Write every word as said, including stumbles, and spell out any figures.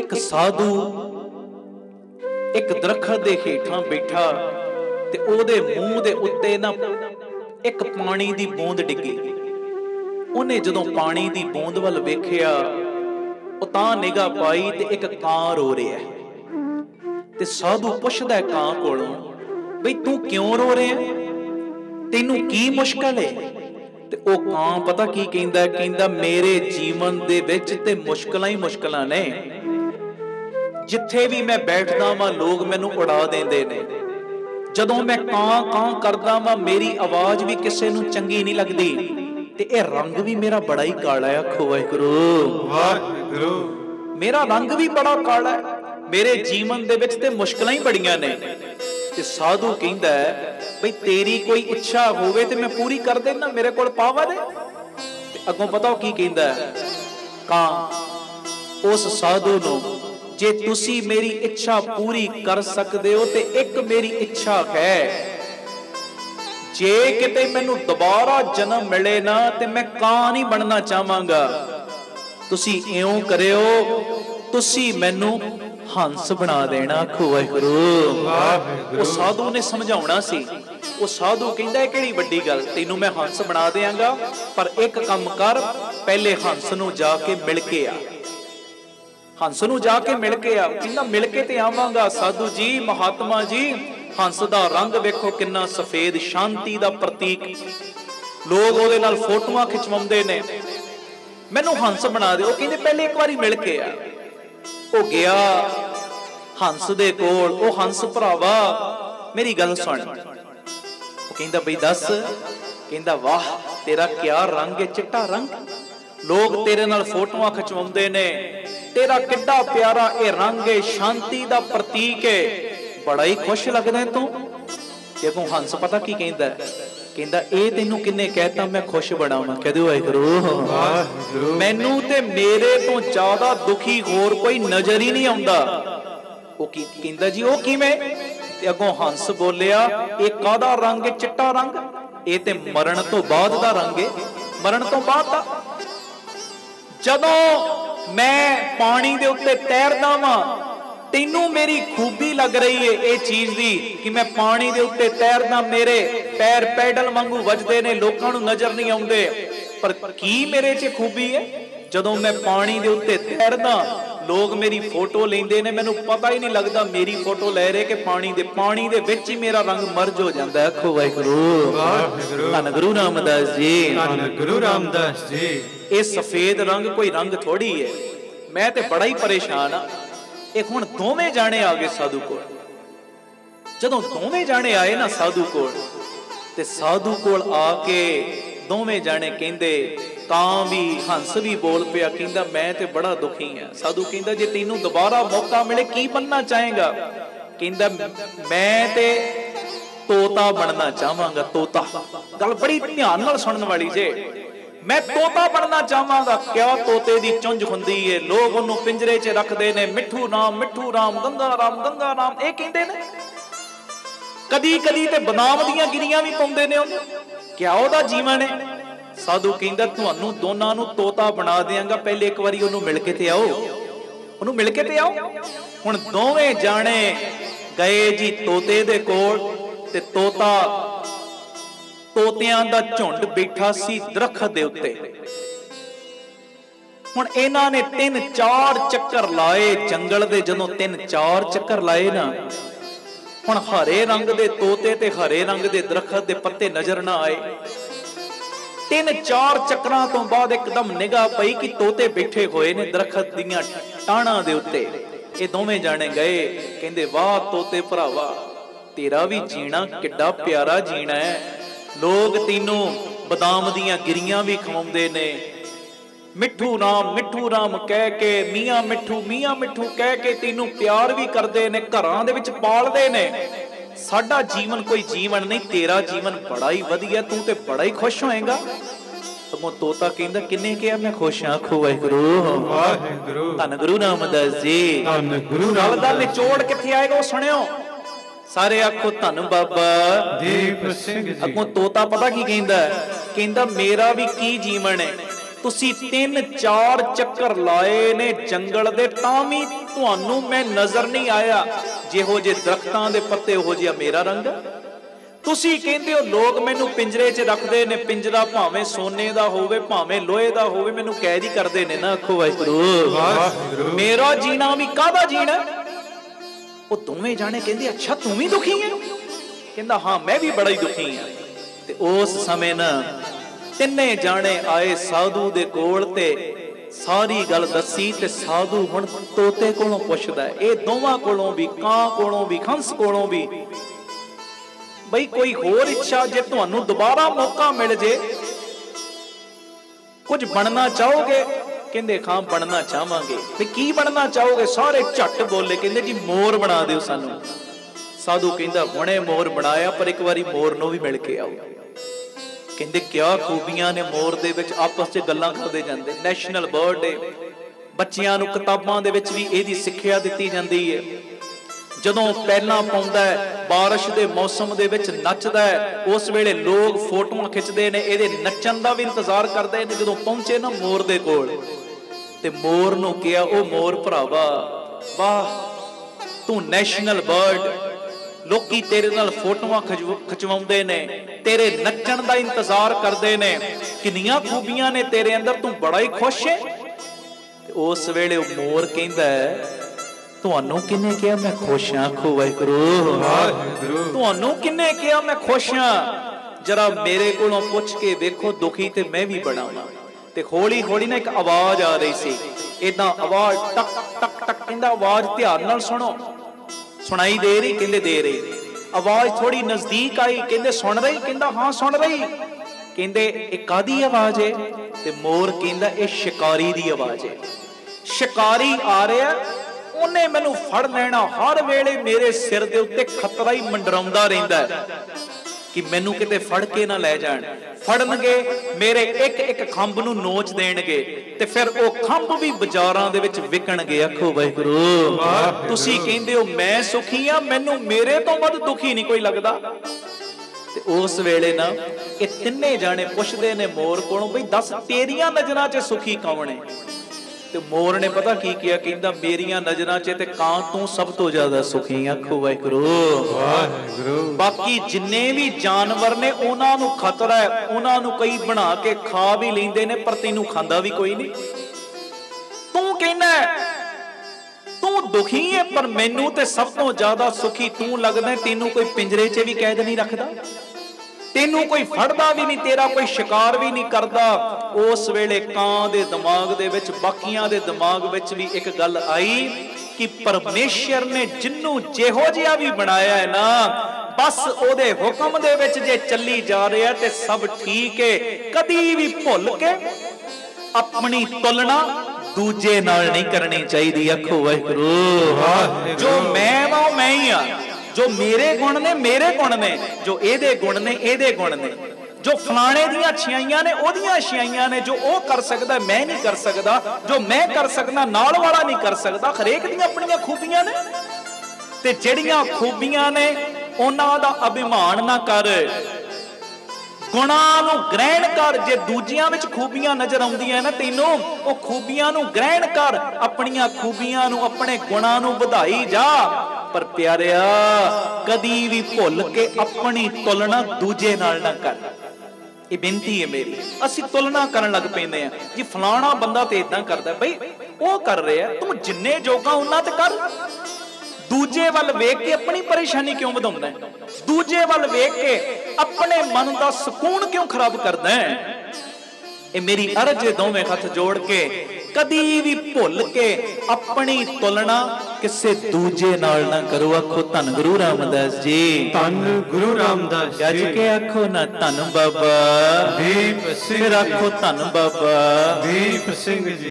एक साधु एक दरखत दे हेठां बैठा ते ओदे मुंह दे उत्ते ना एक पानी दी बूंद डिगी। उन्हें जदों पानी दी बूंद वल वेखिया उतां निगाह पाई ते एक कां रो रहा है। ते साधु पुछदा है कां कोलों, बई तू क्यों रो रहा है, तेनू की मुश्किल है? ते ओ कां पता की कहंदा है, कहंदा मेरे जीवन दे विच ते मुश्किलां ही मुश्किलां ने। जिथे भी मैं बैठदा वां लोग मैनू उड़ा देंदे ने। जदों मैं कां कां करदा वां मेरी आवाज़ भी किसे नू चंगी नहीं लगदी। ए रंग भी मेरा बड़ा ही काला है। आखो वाहिगुरू वाहिगुरू, मेरा रंग भी बड़ा काला है, मेरे जीवन दे विच ते मुश्किलां ही बड़ियां ने। ते साधु कहंदा है, भाई तेरी कोई इच्छा होवे ते मैं पूरी कर देना, मेरे कोल पावर है। ते अगों पता की कहंदा है, कां उस साधु नू, जे तुसी मेरी इच्छा पूरी कर सकदे हो ते एक मेरी इच्छा है, जे किते मैनू दोबारा जन्म मिले ना ते मैं कां नहीं बनना चाहांगा। तुसी इयों करियो, तुसी मैनू हंस बना देना। आखो वाहिगुरू वाहिगुरू। उस साधु ने समझाउणा सी। उस साधु कहंदा, किहड़ी वड्डी गल, तैनू मैं हंस बना देंगा, पर एक काम कर, पहले हंस नू जाके मिल के आ। हंस नू जाके मिल के आ। कहंदा मिल के ते आवांगा साधु जी, महात्मा जी, हंस दा रंग वेखो किन्ना सफेद, शांति दा प्रतीक, लोग ओदे नाल फोटोआं खिचवाउंदे ने, मैनू हंस बना दे। कहंदे पहले एक बारी मिल के आ। ओ गया हंस दे कोल। ओ हंस भरावा मेरी गल सुन। ओ कहंदा बई दस। कहंदा वाह तेरा क्या रंग है, चिट्टा रंग, लोग तेरे नाल फोटोआं खिचवाउंदे ने, तेरा किड्डा प्यारा ए रंग है, शांति दा प्रतीक है, बड़ा ही खुश लगदा है तू। देखो हंस पता की कहंदा है, कहंदा ए तैनू किन्ने कहता मैं खुश बनावां। कहदे वाहिगुरू, मैनू ते मेरे तो ज्यादा दुखी होर कोई नजर ही नहीं आउंदा। ओ की कहंदा जी, ओ किवें? ते अगों हंस बोलिया, ए कादा रंग है, चिट्टा रंग, ए ते मरण तो बाद दा रंग है, मरण तो बाद दा। जदों मैं पानी दे उत्ते तैरदा वां तेनू मेरी खूबी लग रही है ये चीज दी कि मैं पानी दे उत्ते तैरदा, मेरे पैर पैडल वांगू वजदे ने, लोकां नू नजर नहीं आउंदे, पर की मेरे च खूबी है? जदों मैं पानी दे उत्ते तैरदा लोग मेरी फोटो लेंदे ने, मैनू पता ही नहीं लगदा मेरी फोटो लै रहे कि पानी दे पानी दे विच ही मेरा रंग मर्ज हो जांदा है। आखो वाहिगुरू, धन गुरु रामदास जी, धन गुरु रामदास जी। ये सफेद रंग कोई रंग थोड़ी है, मैं ते बड़ा ही परेशान हाँ। एक हुण दोवें जाने आ गए साधु कोल। जदों दोवें जाने आए ना साधु कोल, ते साधु कोल आके दोवें जाने कहंदे, कां भी हंस भी बोल पिया, कहंदा मैं ते बड़ा दुखी हां। साधु कहंदा जे तैनू दोबारा मौका मिले की बनना चाहेगा? कहंदा मैं ते तोता बनना चाहांगा। तोता, गल बड़ी ध्यान नाल सुणन वाली जे। मैं तोता बनना चाहांगा। क्या तोते दी चुंझ हुंदी है, लोग उन्हों पिंजरे च रखदे ने, मिठू राम मिठू राम, गंगा राम गंगा राम, ये कहंदे ने। कदी कदी ते बदाम दीयां गिरियां भी पाउंदे ने। क्या ओहदा जीवन है? साधु कहंदा तुहानू दोनां नू तोता बना देंगा, पहले एक वारी उन्होंने मिल के ते आओ, उन्होंने मिल के ते आओ। हुण दोवें जाने गए जी तोते दे कोल, ते तोता तोतियां दा झुंड बैठा सी दरखत दे उत्ते। हुण इन्हां ने तीन चार चक्कर लाए जंगल दे। जदों तीन चार चक्कर लाए ना, हुण हरे रंग दे तोते ते हरे रंग दे दरखत दे पत्ते नजर ना आए। तीन चार चक्करां तों बाद एकदम निगाह पई कि तोते बैठे होए ने दरखत दीयां टाणां दे उत्ते। इह दोवें जाणे गए, कहंदे वाह तोते भरावा, तेरा भी जीना किड्डा प्यारा जीना है। लोग तीनों बदाम दियां गिरियां भी खवाउंदे ने, मिठू राम मिठू राम कह के, मियाँ मिठू मियाँ मिठू कह के तीनों प्यार भी करते ने, घरां दे विच पालदे ने। साडा जीवन कोई जीवन नहीं, तेरा जीवन बड़ा ही वधिया, तू ते बड़ा ही खुश होएगा। अगों तोता कहंदा किन्ने कहा मैं खुश हां। आखो वाहिगुरू वाहिगुरू, धन गुरु रामदास जी, धन गुरु रामदास। निचोड़ किथे आएगा वो सुणियो सारे। आखो धन बाबा दीप सिंह। अगों तोता पता की कहंदा, कहंदा मेरा भी की जीवन है, तुसी तीन चार चक्कर लाए ने जंगल दे तामी तुहानू मैं नजर नहीं आया। जिहो जे दरख्तां दे पत्ते हो जिहा मेरा रंग। तुसी कहंदे हो लोग मैनू पिंजरे च रखदे ने, पिंजरा भावें सोने दा होवे भावें लोहे दा होवे, मैनू कैद ही करदे ने ना। आखो वाहिगुरू मेरा जीना भी काहदा जीना। वो दोवें जाणे कहंदे अच्छा तू भी दुखी है, कहंदा हां मैं भी बड़ा ही दुखी हां। ते उस समय ना तिन्ने जाने आए साधु दे कोल ते सारी गल दसी। ते साधु हुण तोते कोलों पुछदा है, ए दोवां कोलों भी, कां कोलों भी, हंस कोलों भी, बई कोई होर इच्छा जे तुहानू दोबारा मौका मिल जे कुछ बनना चाहोगे? कहंदे खां बनना चाहांगे। ते की बनना चाहोगे? सारे झट बोले, कहंदे जी मोर बना दिओ सानू। साधु कहंदा हुणे मोर बनाया पर एक वारी मोर नूं वी मिल के आओ। कहते क्या खूबियां ने मोर दे विच, आपस च गल्लां करदे जांदे। नैशनल बर्ड डे बच्चियां नूं किताबां दे विच वी इहदी सिक्ख्या दित्ती जांदी है। जदों पैलां पौंदा है, बारिश दे मौसम दे विच नचदा है, उस वेले लोग फोटोआं खिचदे ने, इहदे नचण दा वी इंतजार करदे ने। जदों पहुंचे ना मोर दे कोल ते मोर नूं किहा, ओ मोर भरावा वाह तू नैशनल बर्ड, लोकी तेरे नाल फोटोआं खिचवाउंदे ने, तेरे नचण दा इंतजार करदे ने, किन्नियां खूबियां ने तेरे अंदर, तू बड़ा ही खुश है। ते उस वेले ओ मोर कहंदा है तुहानू किन्ने किहा मैं खुश हां? आखो वाहिगुरू वाहिगुरू तुहानू किन्ने किहा मैं खुश हां? जरा मेरे कोलों पुछ के वेखो दुखी ते मैं भी बनावां। ते हौली हौली ना एक आवाज आ रही सी, इदां आवाज टक टक टक। कहंदा आवाज ध्यान नाल सुणो, सुनाई दे रही? कहंदे दे रही। आवाज थोड़ी नजदीक आई, कहंदे सुन रही? कहंदा हां सुन रही। कहंदे इह कादी आवाज है? ते मोर कहंदा इह शिकारी दी आवाज है। शिकारी आ रहा, उन्हें मैनू फड़ लेना, हर वेले मेरे सिर दे उत्ते खतरा ही मंडराउंदा रहिंदा है कि मैनू किते फड़ के ना लै जाण। फड़नगे मेरे एक एक खंभ नूं नोच देणगे ते फिर ओ खंभ भी बाजारां दे विच विकणगे। आखो वाहिगुरू तुसी कहंदे हो मैं सुखी हां, मैनू मेरे तो वध दुखी नहीं कोई लगदा। ते उस वेले ना इह तिन्ने जाणे पुछदे ने मोर कोलों, बई दस तेरियां नजरां च सुखी कौण है? ते मोर ने पता की किया, कहंदा मेरियां नजरां च ते कां तू सब तो ज्यादा सुखी। आखो वाहिगुरू वाहिगुरू बाकी जिन्ने भी जानवर ने उन्हां नूं खतरा है, उन्हां नूं कई बना के खा भी लैंदे ने, पर तैनूं खांदा भी कोई नहीं। तू कहना तू दुखी है पर मैनू ते सब तो ज्यादा सुखी तू लगदा। तैनू कोई पिंजरे च भी कैद नहीं रखदा, तेनू कोई फड़दा भी नहीं, तेरा कोई शिकार भी नहीं करदा। उस वेले कां दे दिमाग दे विच, बाकियां दे दिमाग विच भी एक गल आई कि परमेश्वर ने जिन्नू जेहो जिहा भी बनाया है ना, बस ओदे हुक्म दे विच जे चली जा रहा ते सब ठीक है। कदी भी भुल के अपनी तुलना दूजे नाल नहीं करनी चाहिदी। आखो वाहिगुरू वाह जो मैं वा मैं ही आ, जो मेरे गुण ने मेरे गुण ने, जो एदे गुण ने एदे गुण ने, जो फलाणे दियां छियाइयां ने ओदियां छियाइयां ने, जो ओ कर सकदा मैं नहीं कर सकदा, जो मैं कर सकदा नाल वाला नहीं कर सकदा। हरेक दियां अपणियां खूबियां ने ते जिहड़ियां खूबियां ने उन्हां दा अभिमान ना कर, गुणां नूं ग्रहण कर। जे दूजियां विच खूबियां नजर आउंदियां ने तैनूं, ओ खूबियां नूं ग्रहण कर, अपणियां खूबियां नूं अपने गुणां नूं वधाई जा। पर प्यारिया कदी भी भुल के अपनी तुलना दूजे नाल ना कर। ये बेनती है मेरी। असी तुलना करन लग पैंदे आ कि फलाना बंदा ते इदां करदा, बई ओ कर रहा है, तू जिन्ने जोगा उन्ना ते कर। दूजे वल वेख के अपनी परेशानी क्यों वधाउंदा है? दूजे वल वेख के अपने मन का सुकून क्यों खराब करदा है? ए मेरी अर्ज दोवें हथ जोड़ के कदी भी भुल के अपनी तुलना किसी दूजे नाल ना करो। आखो धन गुरु रामदास जी, धन गुरु रामदास जी। गज के आखो ना धन बाबा दीप सिंह, आखो धन बाबा दीप सिंह जी।